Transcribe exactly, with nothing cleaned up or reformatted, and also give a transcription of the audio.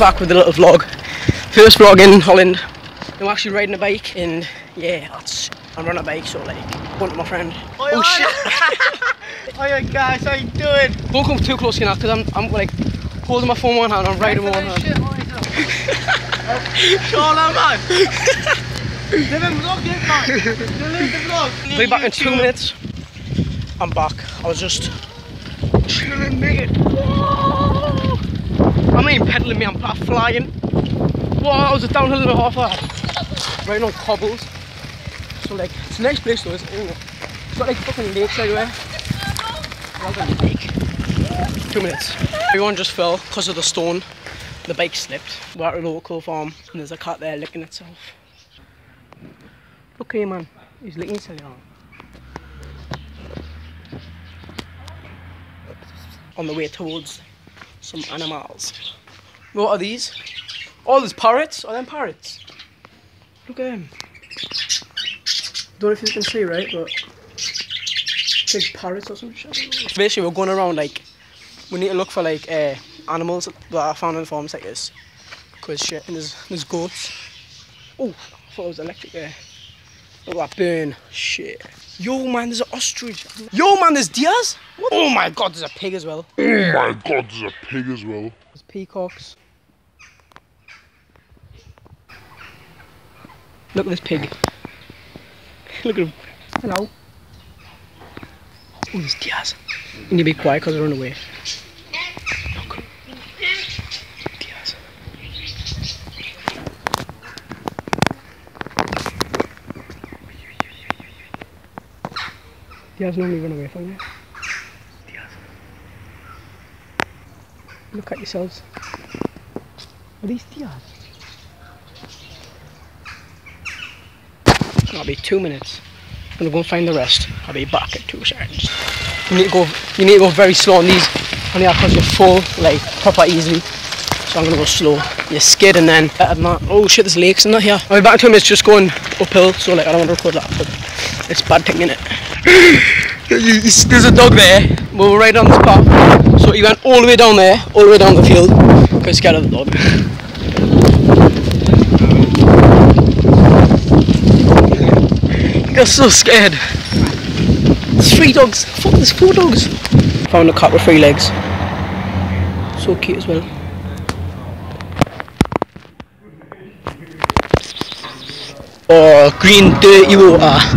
back with a little vlog. First vlog in Holland. I'm actually riding a bike, and yeah, that's, I'm running a bike, so like, one of my friend. Oi, oh shit! Hiya guys, how you doing? Don't come too close now, because I'm, I'm like holding my phone one hand and I'm riding one hand. Charla man! Living vlog, living the vlog! Be back in two minutes. I'm back. I was just chilling, mate. I'm not even pedaling, me, I'm flying. Wow, I was a downhill and a half hour. Riding on cobbles. So like, it's a nice place though, isn't it? It's got like fucking lakes everywhere. I've got a bike. Two minutes. Everyone just fell because of the stone. The bike slipped. We're at a local farm and there's a cat there licking itself. Look here, man. He's licking himself. On the way towards some animals. What are these? Oh, there's parrots. Are them parrots? Look at them. Don't know if you can see, right? But big parrots or some shit. Basically, we're going around like we need to look for like uh, animals that are found in farms like this. Cause shit, and there's there's goats. Oh, I thought it was electric there. Look at that burn. Shit. Yo man, there's an ostrich. Yo man, there's deers. What? Oh my god, there's a pig as well. Oh my god, there's a pig as well. There's peacocks. Look at this pig. Look at him. Hello. Oh, these deers. You need to be quiet because they're on the way. Look. Deers. Deers normally run away from you. Deers. Look at yourselves. Are these deers? That'll be two minutes. I'm gonna go and find the rest. I'll be back in two seconds. You need to go you need to go very slow on these, on the because you're full, like proper easily. So I'm gonna go slow. You're skid and then better than that. Oh shit, there's lakes in that here. I'll be back in two minutes just going uphill, so like I don't wanna record that, but it's bad thing, innit? There's a dog there. We were right on this path. So he went all the way down there, all the way down the field, because he's scared of the dog. I'm so scared. There's three dogs. Fuck, there's four dogs. Found a cat with three legs. So cute as well. Oh, green dirty water.